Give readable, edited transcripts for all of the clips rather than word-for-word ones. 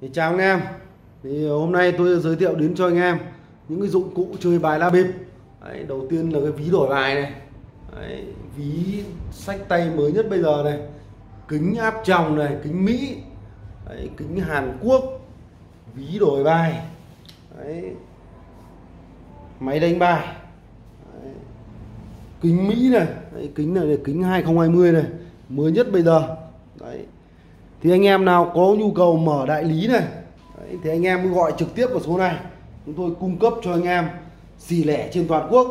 Thì chào anh em, thì hôm nay tôi giới thiệu đến cho anh em những cái dụng cụ chơi bài la bịp. Đấy, đầu tiên là cái ví đổi bài này. Đấy, ví sách tay mới nhất bây giờ này, kính áp tròng này, kính Mỹ. Đấy, kính Hàn Quốc, ví đổi bài. Đấy, máy đánh bài. Đấy, kính Mỹ này. Đấy, kính này là kính 2020 này, mới nhất bây giờ. Đấy, thì anh em nào có nhu cầu mở đại lý này, đấy, thì anh em cứ gọi trực tiếp vào số này, chúng tôi cung cấp cho anh em xỉ lẻ trên toàn quốc.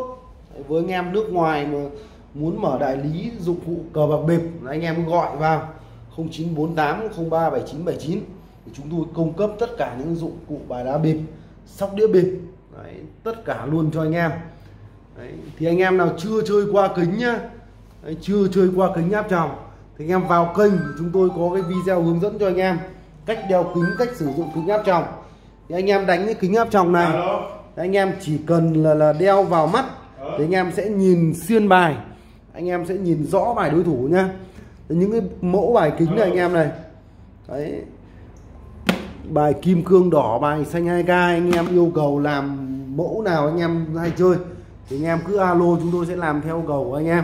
Đấy, với anh em nước ngoài mà muốn mở đại lý dụng cụ cờ bạc bịp, anh em cứ gọi vào 0948 03 7979 thì chúng tôi cung cấp tất cả những dụng cụ bài đá bịp, sóc đĩa bịp, đấy, tất cả luôn cho anh em. Đấy, thì anh em nào chưa chơi qua kính nhá, đấy, chưa chơi qua kính áp tròng thì anh em vào kênh, chúng tôi có cái video hướng dẫn cho anh em cách đeo kính, cách sử dụng kính áp tròng. Thì anh em đánh cái kính áp tròng này, anh em chỉ cần là đeo vào mắt thì anh em sẽ nhìn xuyên bài, anh em sẽ nhìn rõ bài đối thủ nhá. Những cái mẫu bài kính này anh em này, đấy, bài kim cương đỏ, bài xanh 2K, anh em yêu cầu làm mẫu nào anh em hay chơi thì anh em cứ alo, chúng tôi sẽ làm theo yêu cầu của anh em.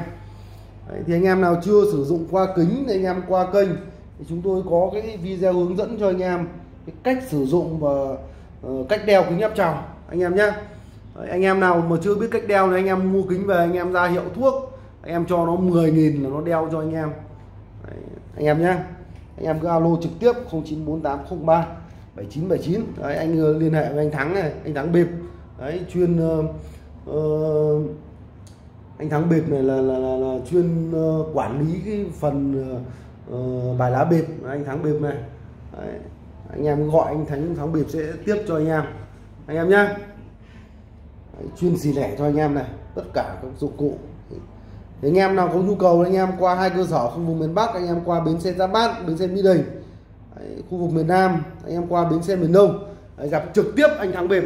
Đấy, thì anh em nào chưa sử dụng qua kính thì anh em qua kênh thì chúng tôi có cái video hướng dẫn cho anh em cái cách sử dụng và cách đeo kính áp tròng anh em nhé. Anh em nào mà chưa biết cách đeo thì anh em mua kính về, anh em ra hiệu thuốc, anh em cho nó 10.000 là nó đeo cho anh em. Đấy, anh em nhé, anh em cứ alo trực tiếp 0948 03 7979. Đấy, anh liên hệ với anh Thắng này, anh Thắng bịp. Đấy, chuyên anh Thắng bịp này là chuyên quản lý cái phần bài lá bịp, anh Thắng bịp này. Đấy, anh em gọi anh Thắng bịp sẽ tiếp cho anh em nhá. Đấy, chuyên xỉ lẻ cho anh em này, tất cả các dụng cụ. Thì anh em nào có nhu cầu anh em qua hai cơ sở khu vực miền Bắc, anh em qua bến xe Giáp Bát, bến xe Mỹ Đình. Đấy, khu vực miền Nam anh em qua bến xe miền Đông. Đấy, gặp trực tiếp anh Thắng bịp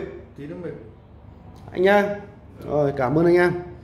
anh nhá. Rồi, cảm ơn anh em.